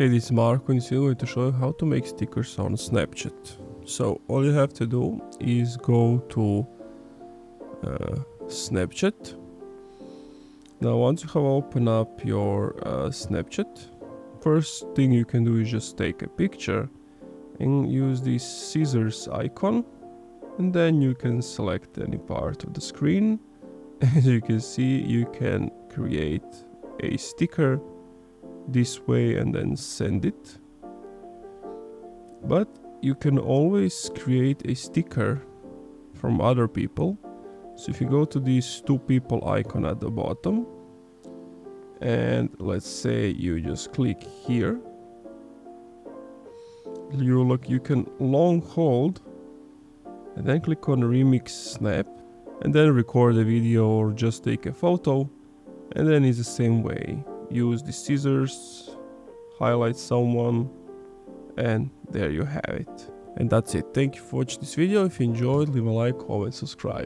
Hey, this is Marko and today I'm going to show you how to make stickers on Snapchat. So all you have to do is go to Snapchat. Now once you have opened up your Snapchat, first thing you can do is just take a picture and use this scissors icon, and then you can select any part of the screen. As you can see, you can create a sticker this way and then send it. But you can always create a sticker from other people. So if you go to these two people icon at the bottom, and let's say you just click here, you look, you can long hold and then click on remix snap and then record a video or just take a photo, and then it's the same way. Use the scissors, highlight someone, and there you have it. And that's it. Thank you for watching this video. If you enjoyed, leave a like, comment, subscribe.